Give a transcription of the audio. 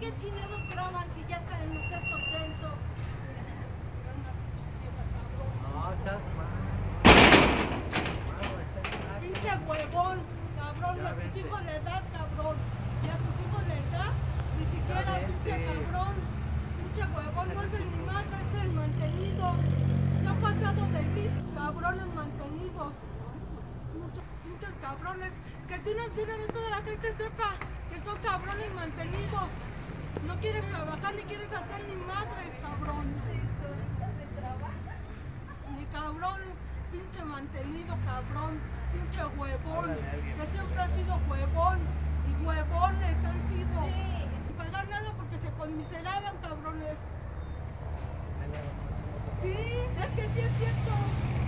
qué chingados graban si ya están en ustedes contentos? No, estás mal. Pinche huevón, cabrón, a tus hijos le das, cabrón. Y a tus hijos le das, ni siquiera pinche cabrón. Pinche huevón, no es el ni más, es el mantenido. Se han pasado de mí, cabrones mantenidos. Muchos cabrones, que tú no tienes esto de la gente sepa. Que son cabrones mantenidos. No quieres trabajar, ni quieres hacer ni madres, cabrón. Ni cabrón, pinche mantenido, cabrón. Pinche huevón. Que siempre ha sido huevón. Y huevones han sido. Sí. Sin pagar nada porque se conmiseraban, cabrones. Sí, es que sí es cierto.